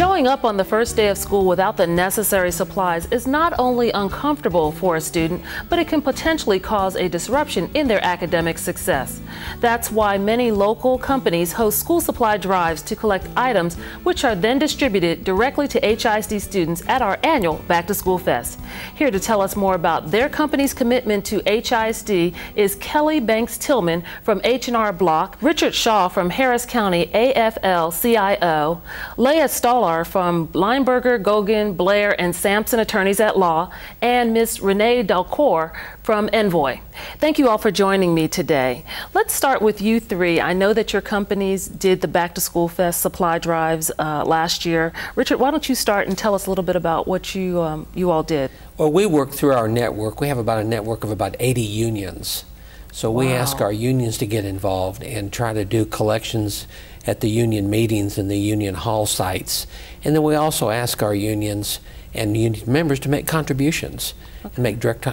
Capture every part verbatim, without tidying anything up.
Showing up on the first day of school without the necessary supplies is not only uncomfortable for a student, but it can potentially cause a disruption in their academic success. That's why many local companies host school supply drives to collect items, which are then distributed directly to H I S D students at our annual Back to School Fest. Here to tell us more about their company's commitment to H I S D is Kelly Banks-Tillman from H and R Block, Richard Shaw from Harris County A F L C I O, Leah Stoller from Leinberger, Goggan, Blair, and Sampson Attorneys at Law, and Miz Renee Delcour from Envoy. Thank you all for joining me today. Let's start with you three. I know that your companies did the Back to School Fest supply drives uh, last year. Richard, why don't you start and tell us a little bit about what you, um, you all did? Well, we work through our network. We have about a network of about eighty unions. So we wow. ask our unions to get involved and try to do collections at the union meetings and the union hall sites. And then we also ask our unions and union members to make contributions okay. and make direct,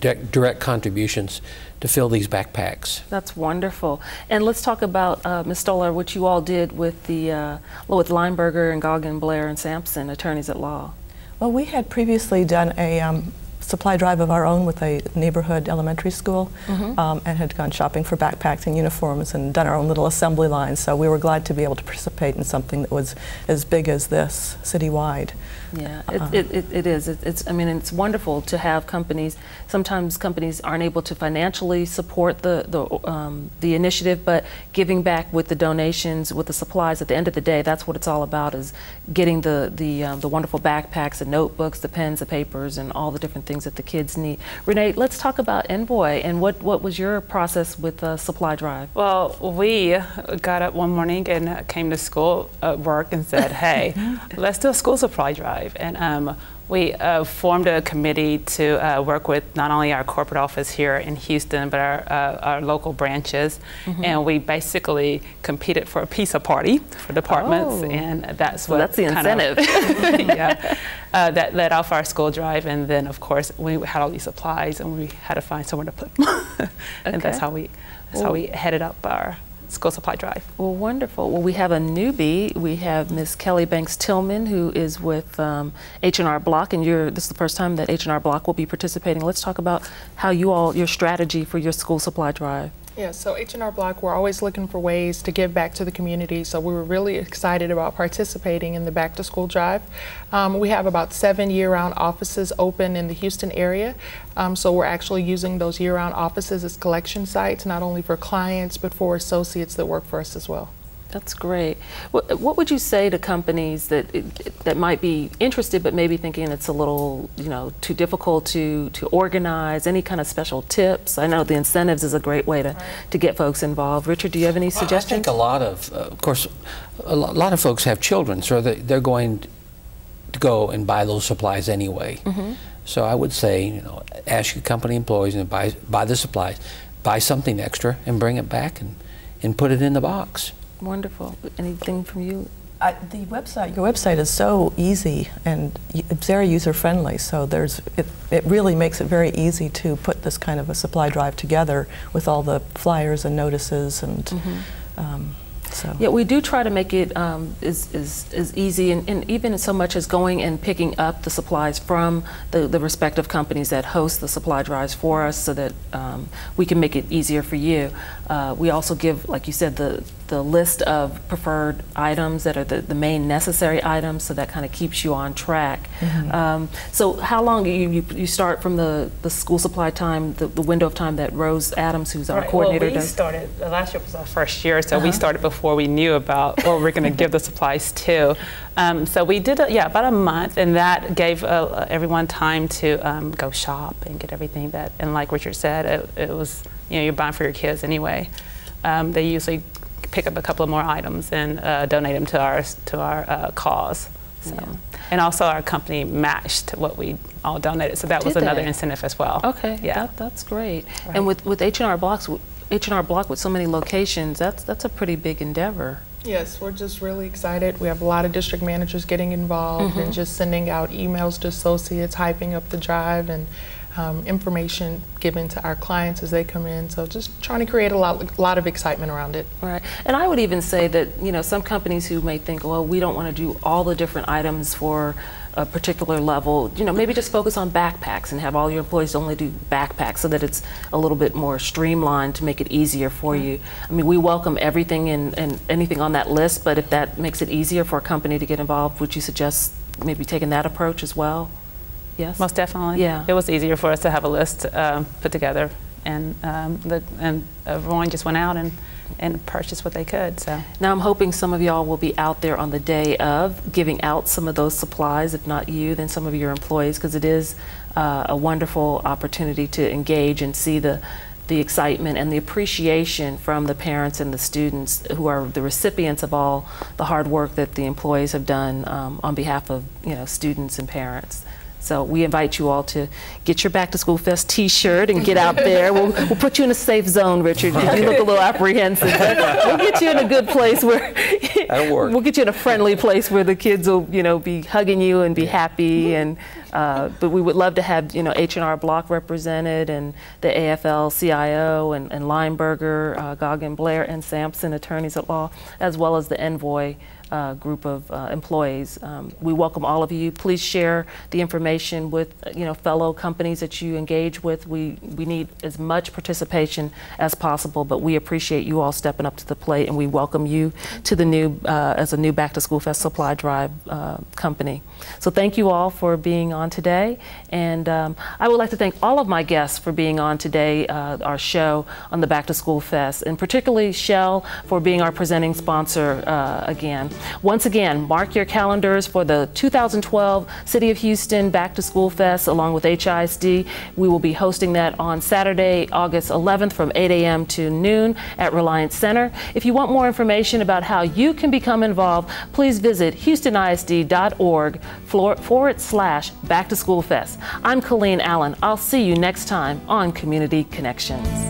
direct, direct contributions to fill these backpacks. That's wonderful. And let's talk about, uh, Miz Stoller, what you all did with, the, uh, with Leinberger and Goggan, Blair, and Sampson, Attorneys at Law. Well, we had previously done a um, supply drive of our own with a neighborhood elementary school mm-hmm. um, and had gone shopping for backpacks and uniforms and done our own little assembly line, so we were glad to be able to participate in something that was as big as this citywide. Yeah, it, um, it, it, it is. It, it's, I mean, it's wonderful to have companies. Sometimes companies aren't able to financially support the, the, um, the initiative, but giving back with the donations, with the supplies, at the end of the day, that's what it's all about, is getting the, the, um, the wonderful backpacks, the notebooks, the pens, the papers, and all the different things that the kids need. Renee, let's talk about Envoy and what, what was your process with the supply drive? Well, we got up one morning and came to school at work and said, hey, let's do a school supply drive. And um, we uh, formed a committee to uh, work with not only our corporate office here in Houston, but our, uh, our local branches. Mm-hmm. And we basically competed for a pizza party for departments. Oh. And that's what well, that's the incentive. Kind of, yeah. Uh, that led off our school drive, and then of course we had all these supplies and we had to find somewhere to put them. Okay. And that's how we that's Ooh. how we headed up our school supply drive. Well, wonderful. Well, we have a newbie. We have Miz Kelly Banks-Tillman, who is with um, H and R Block, and you're, this is the first time that H and R Block will be participating. Let's talk about how you all, your strategy for your school supply drive. Yeah, so H and R Block, we're always looking for ways to give back to the community, so we were really excited about participating in the Back to School Drive. Um, we have about seven year-round offices open in the Houston area, um, so we're actually using those year-round offices as collection sites, not only for clients, but for associates that work for us as well. That's great. What would you say to companies that that might be interested but maybe thinking it's a little, you know, too difficult to to organize? Any kind of special tips? I know the incentives is a great way to, to get folks involved. Richard, do you have any suggestions? Well, I think a lot of, uh, of course, a lot of folks have children, so they're going to go and buy those supplies anyway. Mm-hmm. So I would say, you know, ask your company employees and buy buy the supplies, buy something extra and bring it back and and put it in the box. Wonderful. Anything from you? Uh, the website, your website is so easy and it's very user friendly, so there's it, it really makes it very easy to put this kind of a supply drive together with all the flyers and notices and mm-hmm. um, so. Yeah, we do try to make it um, as, as, as easy and, and even so much as going and picking up the supplies from the, the respective companies that host the supply drives for us, so that um, we can make it easier for you. Uh, we also give, like you said, the the list of preferred items that are the, the main necessary items, so that kind of keeps you on track. Mm-hmm. um, so how long do you, you, you start from the, the school supply time, the, the window of time that Rose Adams, who's our right. coordinator, well, we does? Started, last year was our first year, so uh-huh. we started before we knew about what we're going to give the supplies to. Um, so we did, a, yeah, about a month, and that gave uh, everyone time to um, go shop and get everything that, and like Richard said, it, it was, you know, you're buying for your kids anyway. Um, they usually pick up a couple of more items and uh, donate them to our to our uh, cause. So, yeah. And also our company matched what we all donated, so that Did was another they? incentive as well. Okay, yeah, that, that's great. Right. And with with H and R Blocks, H and R Block with so many locations, that's that's a pretty big endeavor. Yes, we're just really excited. We have a lot of district managers getting involved mm-hmm. and just sending out emails to associates, hyping up the drive, and um, information given to our clients as they come in. So just trying to create a lot, lot of excitement around it. Right. And I would even say that, you know, some companies who may think, well, we don't want to do all the different items for a particular level, you know, maybe just focus on backpacks and have all your employees only do backpacks so that it's a little bit more streamlined to make it easier for mm-hmm. you. I mean, we welcome everything and, and anything on that list, but if that makes it easier for a company to get involved, would you suggest maybe taking that approach as well? Yes? Most definitely. Yeah. It was easier for us to have a list um, put together, and um, the, and everyone just went out and and purchase what they could. So now I'm hoping some of y'all will be out there on the day of giving out some of those supplies. If not you, then some of your employees, because it is uh, a wonderful opportunity to engage and see the the excitement and the appreciation from the parents and the students who are the recipients of all the hard work that the employees have done um, on behalf of, you know, students and parents. So we invite you all to get your Back to School Fest t-shirt and get out there. We'll, we'll put you in a safe zone, Richard. You look a little apprehensive. We'll get you in a good place where that'll work. We'll get you in a friendly place where the kids will, you know, be hugging you and be happy. And uh, but we would love to have, you know, H and R Block represented, and the A F L C I O, and, and Leinberger, uh, Goggan, Blair, and Sampson Attorneys at Law, as well as the Envoy Uh, group of uh, employees. Um, we welcome all of you. Please share the information with, you know, fellow companies that you engage with. We we need as much participation as possible, but we appreciate you all stepping up to the plate, and we welcome you to the new uh, as a new Back to School Fest Supply Drive uh, company. So thank you all for being on today, and um, I would like to thank all of my guests for being on today, uh, our show on the Back to School Fest, and particularly Shell for being our presenting sponsor uh, again. Once again, mark your calendars for the two thousand twelve City of Houston Back to School Fest along with H I S D. We will be hosting that on Saturday, August eleventh from eight A M to noon at Reliant Center. If you want more information about how you can become involved, please visit houston I S D dot org forward slash Back to School Fest. I'm Colleen Allen. I'll see you next time on Community Connections.